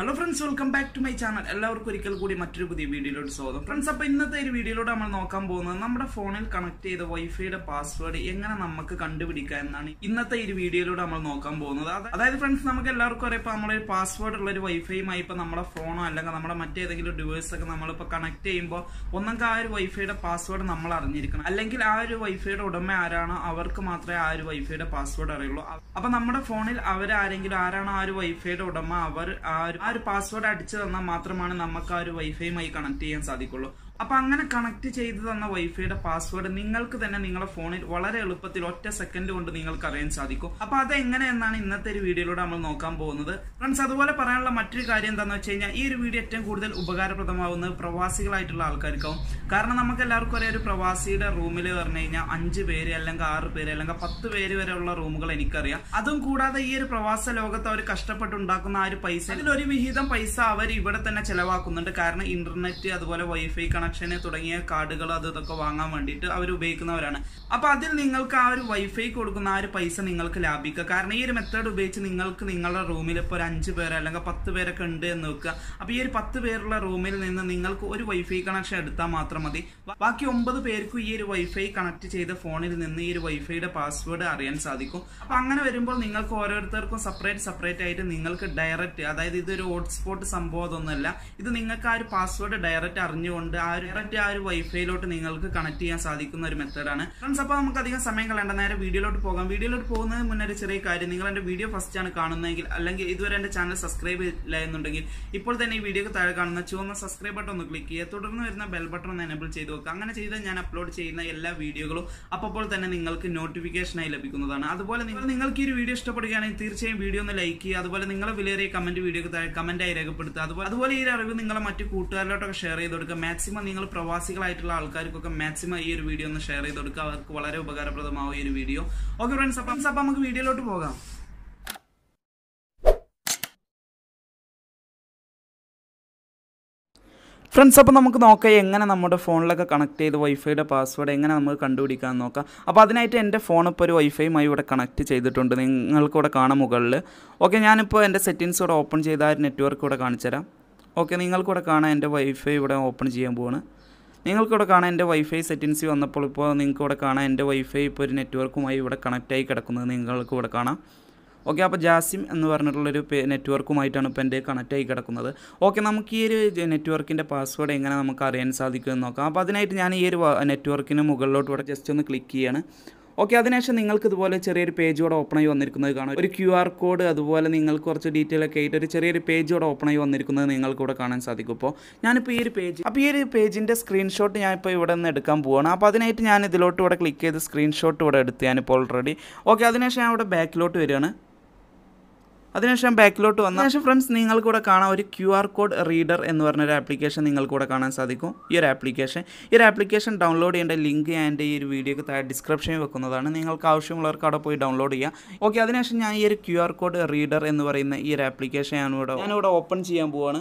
Hello friends, welcome back to my channel. എല്ലാവർക്കും ഒരിക്കൽ കൂടി മറ്റൊരു പുതിയ വീഡിയോയിലോട്ട് സ്വാഗതം. ഫ്രണ്ട്സ്, അപ്പോൾ ഇന്നത്തെ ഒരു വീഡിയോയിലോട്ട് നമ്മൾ നോക്കാൻ പോകുന്നത് നമ്മുടെ ഫോണിൽ കണക്ട് ചെയ്ത വൈഫൈയുടെ പാസ്വേഡ് എങ്ങനെ നമുക്ക് കണ്ടുപിടിക്കാം എന്നാണ് ഇന്നത്തെ ഈ വീഡിയോയിലോട്ട് നമ്മൾ നോക്കാൻ പോകുന്നത്. അതായത് ഫ്രണ്ട്സ്, നമുക്ക് എല്ലാവർക്കും അറിയാം, നമ്മൾ ഒരു പാസ്വേഡ് ഉള്ള ഒരു വൈഫൈയുമായി ഇപ്പോൾ നമ്മുടെ ഫോണോ അല്ലെങ്കിൽ നമ്മുടെ മറ്റേതെങ്കിലും ഡിവൈസ് ഒക്കെ നമ്മളിപ്പോൾ കണക്ട് ചെയ്യുമ്പോൾ ഒന്നെങ്കിൽ ആ ഒരു വൈഫൈയുടെ പാസ്വേഡ് നമ്മൾ അറിഞ്ഞിരിക്കണം, അല്ലെങ്കിൽ ആ ഒരു വൈഫൈയുടെ ഉടമ ആരാണോ അവർക്ക് മാത്രമേ ആ ഒരു വൈഫൈയുടെ പാസ്വേഡ് അറിയുള്ളൂ. അപ്പോൾ നമ്മുടെ ഫോണിൽ അവരാരെങ്കിലും ആരാണോ ആ ഒരു വൈഫൈയുടെ ഉടമ അവർ ആ ഒരു പാസ്വേഡ് അടിച്ചു തന്നാൽ മാത്രമാണ് നമുക്ക് ആ ഒരു വൈഫൈയുമായി കണക്ട് ചെയ്യാൻ സാധിക്കുള്ളൂ. അപ്പൊ അങ്ങനെ കണക്ട് ചെയ്ത് തന്ന വൈഫൈയുടെ പാസ്വേഡ് നിങ്ങൾക്ക് തന്നെ നിങ്ങളുടെ ഫോണിൽ വളരെ എളുപ്പത്തിൽ ഒറ്റ സെക്കൻഡ് കൊണ്ട് നിങ്ങൾക്ക് അറിയാൻ സാധിക്കും. അപ്പൊ അതെങ്ങനെയെന്നാണ് ഇന്നത്തെ ഒരു വീഡിയോയിലൂടെ നമ്മൾ നോക്കാൻ പോകുന്നത്. ഫ്രണ്ട്സ്, അതുപോലെ പറയാനുള്ള മറ്റൊരു കാര്യം എന്താണെന്ന് വെച്ച് കഴിഞ്ഞാൽ ഈ ഒരു വീഡിയോ ഏറ്റവും കൂടുതൽ ഉപകാരപ്രദമാവുന്നത് പ്രവാസികളായിട്ടുള്ള ആൾക്കാർക്കാവും. കാരണം നമുക്ക് എല്ലാവർക്കും അറിയാം, ഒരു പ്രവാസിയുടെ റൂമിൽ പറഞ്ഞു കഴിഞ്ഞാൽ 5 പേര് അല്ലെങ്കിൽ 6 പേര് അല്ലെങ്കിൽ 10 പേര് വരെയുള്ള റൂമുകൾ എനിക്കറിയാം. അതും കൂടാതെ ഈ ഒരു പ്രവാസ ലോകത്ത് അവർ കഷ്ടപ്പെട്ടുണ്ടാക്കുന്ന ആ ഒരു പൈസ, അതിലൊരു വിഹിതം പൈസ അവർ ഇവിടെ തന്നെ ചെലവാക്കുന്നുണ്ട്. കാരണം ഇന്റർനെറ്റ്, അതുപോലെ വൈഫൈ തുടങ്ങിയ കാർഡുകൾ അതൊക്കെ വാങ്ങാൻ വേണ്ടിയിട്ട് അവർ ഉപയോഗിക്കുന്നവരാണ്. അപ്പൊ അതിൽ നിങ്ങൾക്ക് ആ ഒരു വൈഫൈ കൊടുക്കുന്ന ആ ഒരു പൈസ നിങ്ങൾക്ക് ലാഭിക്കുക. കാരണം ഈ ഒരു മെത്തേഡ് ഉപയോഗിച്ച് നിങ്ങൾക്ക് നിങ്ങളുടെ റൂമിൽ ഇപ്പോൾ ഒരു 5 പേര് അല്ലെങ്കിൽ 10 പേരൊക്കെ ഉണ്ട് എന്ന് നോക്കുക. അപ്പൊ ഈ ഒരു 10 പേരുള്ള റൂമിൽ നിന്ന് നിങ്ങൾക്ക് ഒരു വൈഫൈ കണക്ഷൻ എടുത്താൽ മാത്രം മതി. ബാക്കി 9 പേർക്കും ഈ ഒരു വൈഫൈ കണക്ട് ചെയ്ത ഫോണിൽ നിന്ന് ഈ ഒരു വൈഫൈയുടെ പാസ്വേഡ് അറിയാൻ സാധിക്കും. അപ്പൊ അങ്ങനെ വരുമ്പോൾ നിങ്ങൾക്ക് ഓരോരുത്തർക്കും സെപ്പറേറ്റ് ആയിട്ട് നിങ്ങൾക്ക് ഡയറക്റ്റ്, അതായത് ഇതൊരു ഹോട്ട്സ്പോട്ട് സംഭവം അതൊന്നുമല്ല, ഇത് നിങ്ങൾക്ക് ആ ഒരു പാസ്വേഡ് ഡയറക്റ്റ് അറിഞ്ഞുകൊണ്ട് ആ ഒരു വൈഫൈയിലോട്ട് നിങ്ങൾക്ക് കണക്ട് ചെയ്യാൻ സാധിക്കുന്ന ഒരു മെത്തേഡാണ് ഫ്രണ്ട്സ്. അപ്പോൾ നമുക്ക് അധികം സമയം കളയണ്ട, നേരെ വീഡിയോയിലോട്ട് പോകാം. വീഡിയോയിലോട്ട് പോകുന്നതിന് മുന്നേ ഒരു ചെറിയ കാര്യം, നിങ്ങൾ എൻ്റെ വീഡിയോ ഫസ്റ്റ് ആണ് കാണുന്നതെങ്കിൽ അല്ലെങ്കിൽ ഇതുവരെ എൻ്റെ ചാനൽ സബ്സ്ക്രൈബ് ഇല്ല എന്നുണ്ടെങ്കിൽ ഇപ്പോൾ തന്നെ ഈ വീഡിയോക്ക് താഴെ കാണുന്ന ചുവന്ന സബ്സ്ക്രൈബ് ബട്ടൺ ഒന്ന് ക്ലിക്ക് ചെയ്യുക. തുടർന്ന് വരുന്ന ബെൽ ബട്ടൺ ഒന്ന് എനേബിൾ ചെയ്ത് വെക്കുക. അങ്ങനെ ചെയ്താൽ ഞാൻ അപ്ലോഡ് ചെയ്യുന്ന എല്ലാ വീഡിയോകളും അപ്പോൾ തന്നെ നിങ്ങൾക്ക് നോട്ടിഫിക്കേഷനായി ലഭിക്കുന്നതാണ്. അതുപോലെ നിങ്ങൾക്ക് ഈ ഒരു വീഡിയോ ഇഷ്ടപ്പെടുകയാണെങ്കിൽ തീർച്ചയായും വീഡിയോ ഒന്ന് ലൈക്ക് ചെയ്യുക. അതുപോലെ നിങ്ങളെ വിലയേറിയ കമന്റ് വീഡിയോക്ക് താഴെ കമന്റായി രേഖപ്പെടുത്തുക. അതുപോലെ ഈ ഒരു അറിവ് നിങ്ങളെ മറ്റു കൂട്ടുകാരിലോട്ടൊക്കെ ഷെയർ ചെയ്ത് കൊടുക്കുക. മാക്സിമം നിങ്ങൾ പ്രവാസികളായിട്ടുള്ള ആൾക്കാർക്കൊക്കെ മാക്സിമം ഈ ഒരു വീഡിയോ ഒന്ന് ഷെയർ ചെയ്ത് കൊടുക്കുക. അവർക്ക് വളരെ ഉപകാരപ്രദമാവും ഈ ഒരു വീഡിയോ. ഓക്കെ ഫ്രണ്ട്സ്, അപ്പം നമുക്ക് വീഡിയോയിലോട്ട് പോകാം. ഫ്രണ്ട്സ്, അപ്പോൾ നമുക്ക് നോക്കാം എങ്ങനെ നമ്മുടെ ഫോണിലൊക്കെ കണക്ട് ചെയ്ത് വൈഫൈയുടെ പാസ്വേഡ് എങ്ങനെ നമുക്ക് കണ്ടുപിടിക്കാൻ നോക്കാം. അപ്പോൾ അതിനായിട്ട് എൻ്റെ ഫോൺ ഇപ്പോൾ ഒരു വൈഫൈയുമായി ഇവിടെ കണക്ട് ചെയ്തിട്ടുണ്ട്, നിങ്ങൾക്കിവിടെ കാണാം മുകളിൽ. ഓക്കെ, ഞാനിപ്പോൾ എൻ്റെ സെറ്റിങ്സ് ഇവിടെ ഓപ്പൺ ചെയ്ത് ആ ഒരു നെറ്റ്വർക്ക് ഇവിടെ കാണിച്ചു തരാം. ഓക്കെ, നിങ്ങൾക്കിവിടെ കാണാൻ എൻ്റെ വൈഫൈ ഇവിടെ ഓപ്പൺ ചെയ്യാൻ പോവാണ്. നിങ്ങൾക്കിവിടെ കാണാൻ എൻ്റെ വൈഫൈ സെറ്റിങ്സ് വന്നപ്പോൾ ഇപ്പോൾ നിങ്ങൾക്കിവിടെ കാണാൻ എൻ്റെ വൈഫൈ ഇപ്പോൾ ഒരു നെറ്റ്വർക്കുമായി ഇവിടെ കണക്റ്റായി കിടക്കുന്നത് നിങ്ങൾക്കിവിടെ കാണാം. ഓക്കെ, അപ്പോൾ ജാസിം എന്ന് പറഞ്ഞിട്ടുള്ളൊരു നെറ്റ്വർക്കുമായിട്ടാണ് ഇപ്പോൾ എൻ്റെ കണക്റ്റായി കിടക്കുന്നത്. ഓക്കെ, നമുക്ക് ഈ ഒരു നെറ്റ്വർക്കിൻ്റെ പാസ്വേഡ് എങ്ങനെ നമുക്ക് അറിയാൻ സാധിക്കുമെന്ന് നോക്കാം. അപ്പോൾ അതിനായിട്ട് ഞാൻ ഈ ഒരു നെറ്റ്വർക്കിന് മുകളിലോട്ട് ഇവിടെ ജസ്റ്റ് ഒന്ന് ക്ലിക്ക് ചെയ്യാണ്. ഓക്കെ, അതിനുശേഷം നിങ്ങൾക്ക് ഇതുപോലെ ചെറിയൊരു പേജോടെ ഓപ്പണായി വന്നിരിക്കുന്നത് കാണാം. ഒരു QR കോഡ്, അതുപോലെ നിങ്ങൾക്ക് കുറച്ച് ഡീറ്റെയിൽ ഒക്കെ ആയിട്ട് ഒരു ചെറിയൊരു പേജോടെ ഓപ്പണായി വന്നിരിക്കുന്നത് നിങ്ങൾക്കിവിടെ കാണാൻ സാധിക്കും. ഇപ്പോൾ ഞാനിപ്പോൾ ഈ ഒരു പേജിൻ്റെ സ്ക്രീൻഷോട്ട് ഞാനിപ്പോൾ ഇവിടെ നിന്ന് എടുക്കാൻ പോവുകയാണ്. അപ്പോൾ അതിനായിട്ട് ഞാൻ ഇതിലോട്ട് ഇവിടെ ക്ലിക്ക് ചെയ്ത് സ്ക്രീൻഷോട്ട് ഇവിടെ എടുത്ത് ഞാനിപ്പോൾ ഓൾറെഡി. ഓക്കെ, അതിനുശേഷം ഞാൻ ഇവിടെ ബാക്കിലോട്ട് വരികയാണ്. അതിനുശേഷം ബാക്കിലോട്ട് വന്നതിനുശേഷം ഫ്രണ്ട്സ്, നിങ്ങൾക്കിവിടെ കാണാം ഒരു QR കോഡ് റീഡർ എന്ന് പറഞ്ഞൊരു ആപ്ലിക്കേഷൻ നിങ്ങൾക്കിവിടെ കാണാൻ സാധിക്കും. ഈ ഒരു ആപ്ലിക്കേഷൻ ഡൗൺലോഡ് ചെയ്യേണ്ട ലിങ്ക് എൻ്റെ ഈ ഒരു വീഡിയോക്ക് താഴെ ഡിസ്ക്രിപ്ഷനിൽ വെക്കുന്നതാണ്. നിങ്ങൾക്ക് ആവശ്യമുള്ളവർക്ക് അവിടെ പോയി ഡൗൺലോഡ് ചെയ്യുക. ഓക്കെ, അതിനുശേഷം ഞാൻ ഈ ഒരു QR കോഡ് റീഡർ എന്ന് പറയുന്ന ഈ ഒരു ആപ്ലിക്കേഷൻ ഞാനിവിടെ ഓപ്പൺ ചെയ്യാൻ പോവുകയാണ്.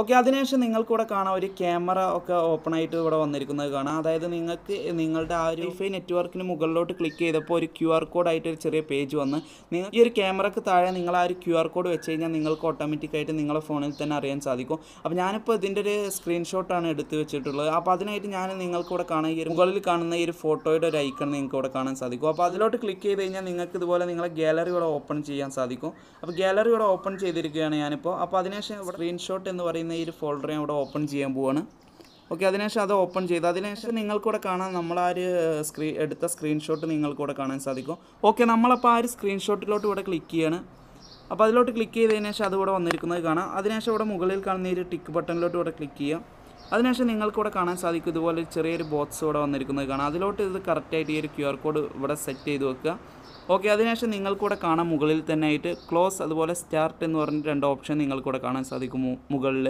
ഓക്കെ, അതിനുശേഷം നിങ്ങൾക്കിവിടെ കാണാം ഒരു ക്യാമറ ഒക്കെ ഓപ്പൺ ആയിട്ട് ഇവിടെ വന്നിരിക്കുന്നത് കാണാം. അതായത് നിങ്ങൾക്ക് നിങ്ങളുടെ ആ ഒരു വൈഫൈ നെറ്റ്വർക്കിന് മുകളിലോട്ട് ക്ലിക്ക് ചെയ്തപ്പോൾ ഒരു QR കോഡായിട്ട് ഒരു ചെറിയ പേജ് വന്ന് നിങ്ങൾ ഈ ഒരു ക്യാമറക്ക് താഴെ നിങ്ങൾ ആ ഒരു QR കോഡ് വെച്ച് കഴിഞ്ഞാൽ നിങ്ങൾക്ക് ഓട്ടോമാറ്റിക്കായിട്ട് നിങ്ങളുടെ ഫോണിൽ തന്നെ അറിയാൻ സാധിക്കും. അപ്പോൾ ഞാനിപ്പോൾ ഇതിൻ്റെ ഒരു സ്ക്രീൻഷോട്ടാണ് എടുത്ത് വെച്ചിട്ടുള്ളത്. അപ്പോൾ അതിനായിട്ട് ഞാൻ നിങ്ങൾക്കിവിടെ കാണാൻ ഈ മുകളിൽ കാണുന്ന ഈ ഒരു ഫോട്ടോയുടെ ഒരു ഐക്കൺ നിങ്ങൾക്കിവിടെ കാണാൻ സാധിക്കും. അപ്പോൾ അതിലോട്ട് ക്ലിക്ക് ചെയ്ത് കഴിഞ്ഞാൽ നിങ്ങൾക്ക് ഇതുപോലെ നിങ്ങളെ ഗാലറി ഇവിടെ ഓപ്പൺ ചെയ്യാൻ സാധിക്കും. അപ്പോൾ ഗാലറി ഇവിടെ ഓപ്പൺ ചെയ്തിരിക്കുകയാണ് ഞാനിപ്പോൾ. അപ്പോൾ അതിനുശേഷം സ്ക്രീൻഷോട്ട് എന്ന് പറയുന്നത് ഈ ഒരു ഫോൾഡർ ഞാൻ ഇവിടെ ഓപ്പൺ ചെയ്യാൻ പോവാണ്. ഓക്കെ, അതിനുശേഷം അത് ഓപ്പൺ ചെയ്ത് അതിനുശേഷം നിങ്ങൾക്കൂടെ കാണാൻ നമ്മൾ ആ ഒരു എടുത്ത സ്ക്രീൻഷോട്ട് നിങ്ങൾക്കൂടെ കാണാൻ സാധിക്കും. ഓക്കെ, നമ്മളപ്പോൾ ആ ഒരു സ്ക്രീൻഷോട്ടിലോട്ട് ഇവിടെ ക്ലിക്ക് ചെയ്യാണ്. അപ്പോൾ അതിലോട്ട് ക്ലിക്ക് ചെയ്തതിനു ശേഷം അതിവിടെ വന്നിരിക്കുന്നത് കാണാം. അതിനുശേഷം ഇവിടെ മുകളിൽ കാണുന്ന ഈ ഒരു ടിക്ക് ബട്ടണിലോട്ട് ഇവിടെ ക്ലിക്ക് ചെയ്യാം. അതിനുശേഷം നിങ്ങൾക്കൂടെ കാണാൻ സാധിക്കും ഇതുപോലെ ചെറിയൊരു ബോക്സ് ഇവിടെ വന്നിരിക്കുന്നത് കാണാം. അതിലോട്ട് ഇത് കറക്റ്റായിട്ട് ഈ ഒരു QR കോഡ് ഇവിടെ സെറ്റ് ചെയ്ത് വെക്കുക. ഓക്കെ, അതിനുശേഷം നിങ്ങൾക്കൂടെ കാണാൻ മുകളിൽ തന്നെ ആയിട്ട് ക്ലോസ് അതുപോലെ സ്റ്റാർട്ട് എന്ന് പറഞ്ഞ 2 ഓപ്ഷൻ നിങ്ങൾക്കൂടെ കാണാൻ സാധിക്കും മുകളിൽ.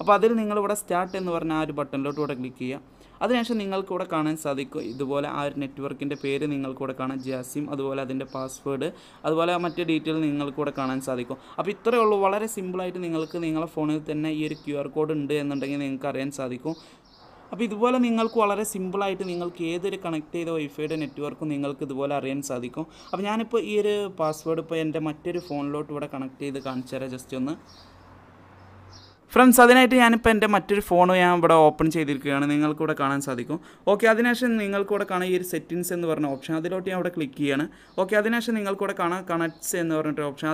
അപ്പോൾ അതിൽ നിങ്ങളിവിടെ സ്റ്റാർട്ട് എന്ന് പറഞ്ഞ ആ ഒരു ബട്ടണിലോട്ട് ഇവിടെ ക്ലിക്ക് ചെയ്യുക. അതിനുശേഷം നിങ്ങൾക്കൂടെ കാണാൻ സാധിക്കും ഇതുപോലെ ആ ഒരു നെറ്റ്വർക്കിൻ്റെ പേര് നിങ്ങൾക്കൂടെ കാണാൻ ജാസിം, അതുപോലെ അതിൻ്റെ പാസ്വേഡ്, അതുപോലെ മറ്റ് ഡീറ്റെയിൽ നിങ്ങൾക്കൂടെ കാണാൻ സാധിക്കും. അപ്പോൾ ഇത്രയേ ഉള്ളൂ. വളരെ സിമ്പിളായിട്ട് നിങ്ങൾക്ക് നിങ്ങളുടെ ഫോണിൽ തന്നെ ഈ ഒരു QR കോഡ് ഉണ്ട് എന്നുണ്ടെങ്കിൽ നിങ്ങൾക്ക് അറിയാൻ സാധിക്കും. അപ്പോൾ ഇതുപോലെ നിങ്ങൾക്ക് വളരെ സിമ്പിളായിട്ട് നിങ്ങൾക്ക് ഏതൊരു കണക്ട് ചെയ്ത വൈഫൈയുടെ നെറ്റ്വർക്കും നിങ്ങൾക്ക് ഇതുപോലെ അറിയാൻ സാധിക്കും. അപ്പോൾ ഞാനിപ്പോൾ ഈ ഒരു പാസ്വേഡ് ഇപ്പോൾ എൻ്റെ മറ്റൊരു ഫോണിലോട്ട് ഇവിടെ കണക്ട് ചെയ്ത് കാണിച്ചു തരാം ജസ്റ്റ് ഒന്ന്. Friends, I am going to phone open the okay, settings settings option. Click here. Okay, connects option.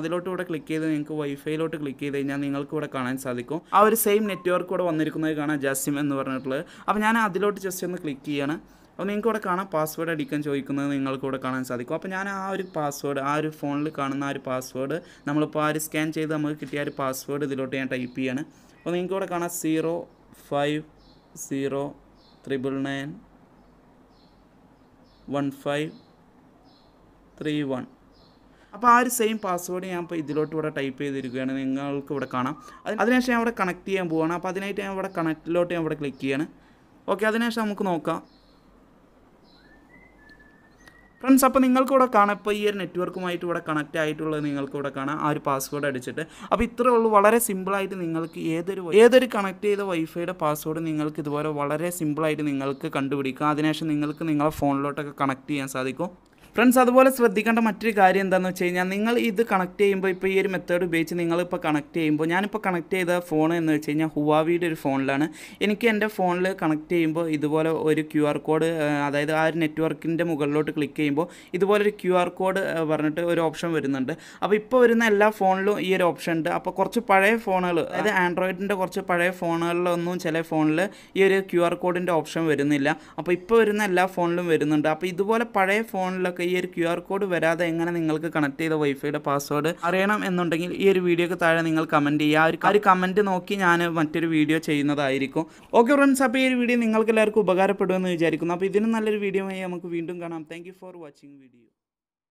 Click Wi-Fi. Our same network Jassim अब you have password, you can use password, our phone, password, we scan the password, you can type 05099915131. Now, the same password type connect. Friends, if you have a network, you can connect your password. If you have a simple item, you can connect the Wi-Fi password. You can connect a simple item, you can connect a phone. Friends, that's why we have to connect this method. We have to connect the phone to Huawei phone. We have to connect this QR code to the network. Click this QR code to the option. Now, we have to phone this option. Android phone this QR code option. Now, we have phone. QR code where the Engan connect the Wi-Fi password. Arena and non video Ningle comment comment and video chain the Irico. Okay, friends, up here video Ningle Bagara Padon Jericuna. Thank you for watching video.